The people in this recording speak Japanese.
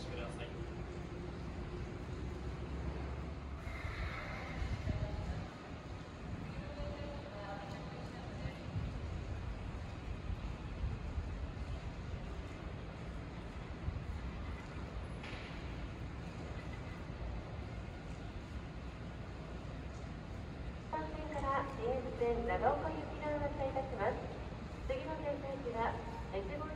しください。新幹線から新津線長岡行きがお待ちいたします。次の停車駅は